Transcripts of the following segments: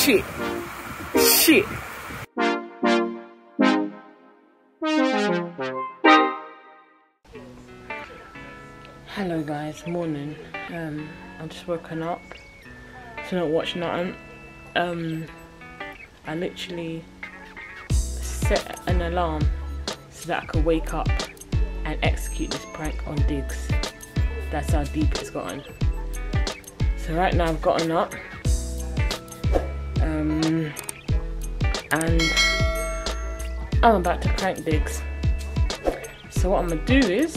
Shit. Hello guys, morning. I've just woken up to not watch nothing. I literally set an alarm so that I could wake up and execute this prank on Diggs. That's how deep it's gotten. So right now I've gotten up and I'm about to prank Diggs. So what I'm gonna do is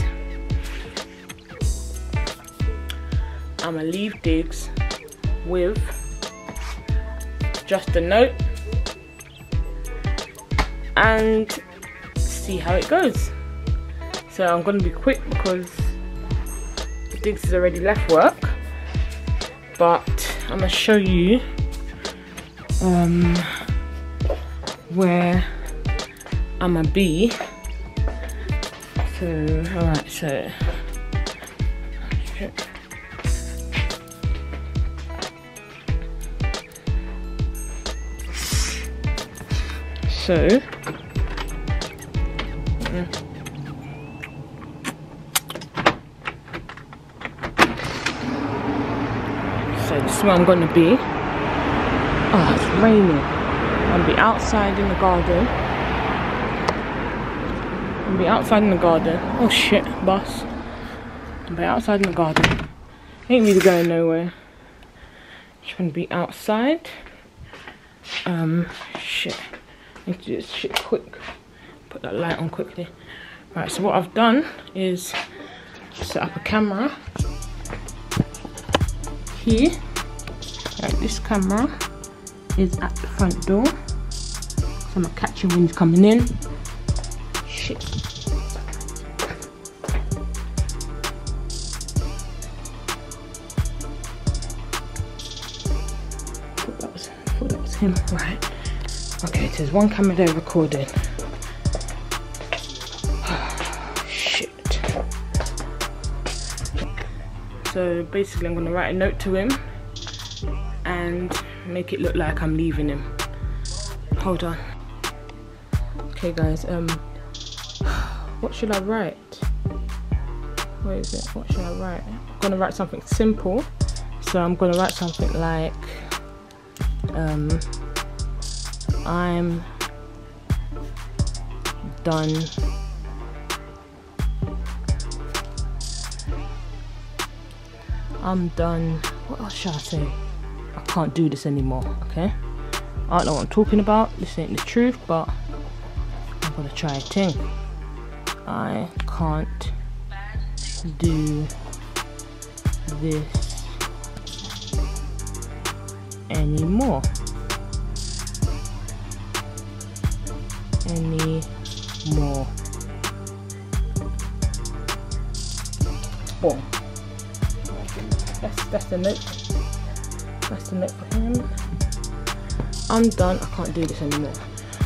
I'm gonna leave Diggs with just a note and see how it goes. So I'm gonna be quick because Diggs has already left work, but I'm gonna show you where I'm gonna be. So alright, so So this is where I'm gonna be. Oh, it's raining. I'll be outside in the garden. Oh shit, bus. I'll be outside in the garden. Ain't really going nowhere. Just gonna be outside. Shit. I need to do this shit quick. Put that light on quickly. Right, so what I've done is set up a camera here. Right, this camera is at the front door, so I'm gonna catch him when he's coming in. Shit. I thought that was him. Right. Okay, so there's one camera there recording. Oh, shit. So basically I'm gonna write a note to him and make it look like I'm leaving him. Hold on. Okay guys, what should I write? Where is it? What should I write? I'm gonna write something simple. So I'm gonna write something like I'm done what else shall I say? I can't do this anymore, okay? I don't know what I'm talking about, this ain't the truth, but I'm gonna try a thing. I can't do this anymore. Boom. That's the note. That's the note for him. I'm done. I can't do this anymore.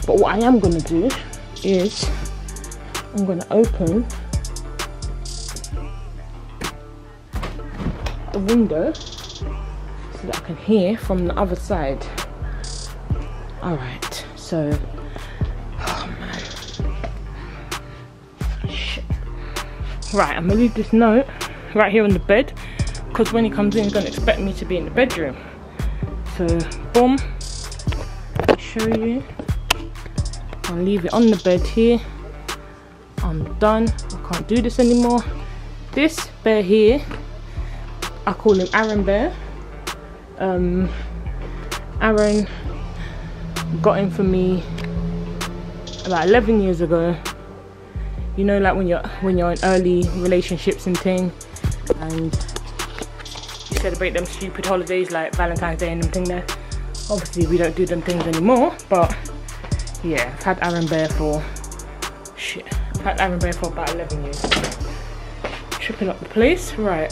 But what I am gonna do is I'm gonna open the window so that I can hear from the other side. All right. So. Right, I'm gonna leave this note right here on the bed because when he comes in he's gonna expect me to be in the bedroom. So boom, I'll show you. I'll leave it on the bed here. I'm done, I can't do this anymore. This bear here, I call him Aaron Bear. Aaron got him for me about 11 years ago. You know, like when you're in early relationships and thing, and you celebrate them stupid holidays like Valentine's Day and them thing there. Obviously we don't do them things anymore, but yeah, I've had Aaron Bear for about 11 years. Tripping up the place, right?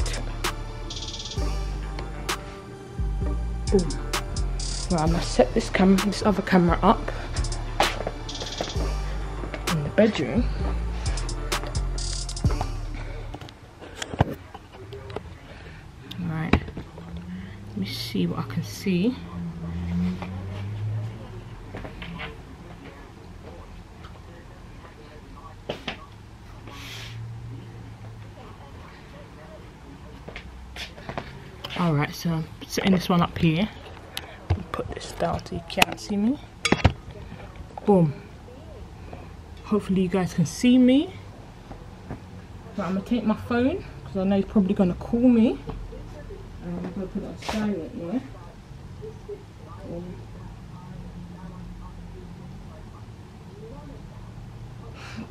Ooh. Right, I'm gonna set this other camera up in the bedroom. Let me see what I can see. Alright, so I'm setting this one up here. Put this down so you can't see me. Boom. Hopefully you guys can see me. Right, I'm going to take my phone because I know he's probably going to call me. I'm going to put it on silent here.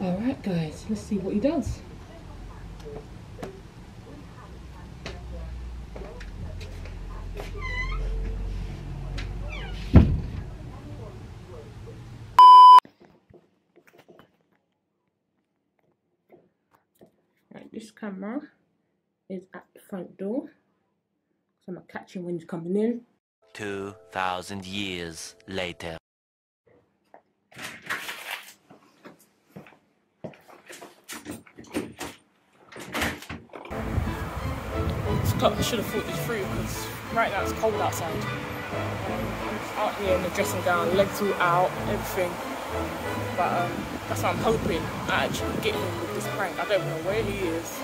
Alright guys, let's see what he does. Right, this camera is at the front door, so I'm not catching when he's coming in. 2,000 years later. I should have thought this through because right now it's cold outside. I'm out here in the dressing gown, legs all out, everything. But that's what I'm hoping. I actually get him with this prank. I don't know where he is.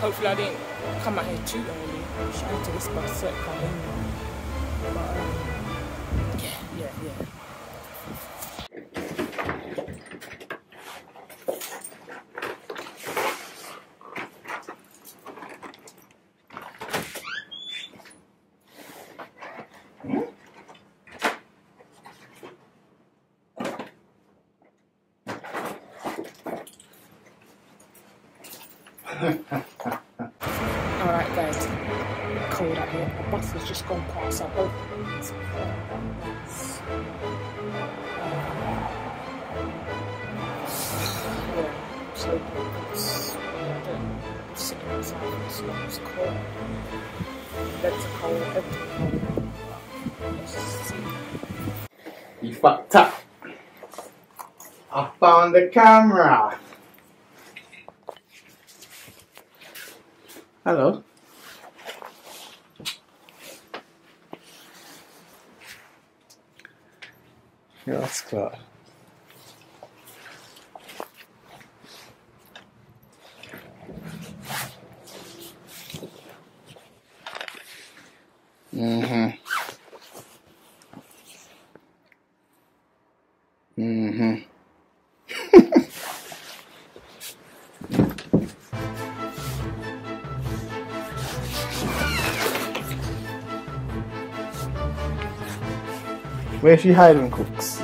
Hopefully I didn't come out here too early. I should have to whisper a certain kind of thing. But yeah. Alright guys, cold out here. The bus has just gone past. I hope it's nice. Yeah, so I'm sitting outside, so it's cold. Legs are cold, everything cold. Let's just see. You fucked up. I found the camera. Hello. Yeah, that's good. Where's she hiding, Cooks?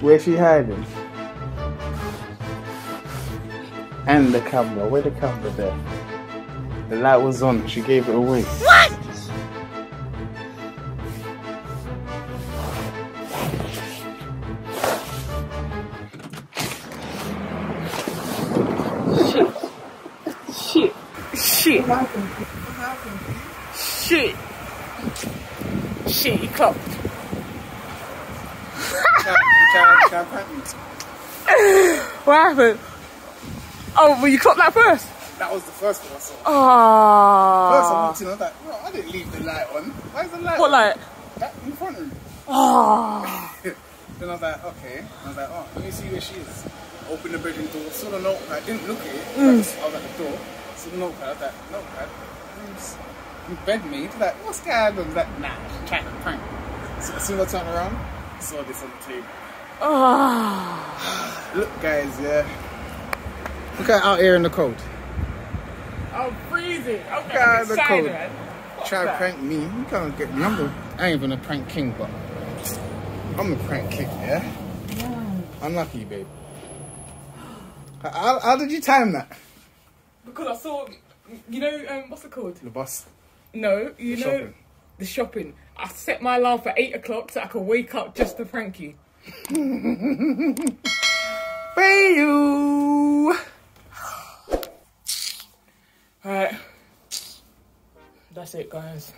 Where's she hiding? And the camera. Where the camera there? The light was on. She gave it away. What? Shit. What happened? Shit. Shit, he clocked. What happened? Oh, well, you clocked that first? That was the first one I saw. Oh. First I looked in, I was like, I didn't leave the light on. Why is the light on? What light? That in front of me. Oh. Then I was like, okay. I was like, oh, let me see where she is. Open the bedroom door, saw the notepad. I didn't look at it. I was at the door. Saw the notepad. I was like, notepad. You bed me, like, what's going on? Like, nah, she's trying to prank. So as soon as I turned around, I saw this on the table. Oh. Look guys, yeah. Look out here in the cold. I'm freezing. I'm out in the cold. Try to prank me. You can't get me. I ain't even a prank king, but I'm a prank king, yeah? No. Unlucky, babe. How did you time that? Because I saw... You know, what's it called? The bus. No, you know, shopping. The shopping. I set my alarm for 8 o'clock so I could wake up just to prank you. Alright. That's it, guys.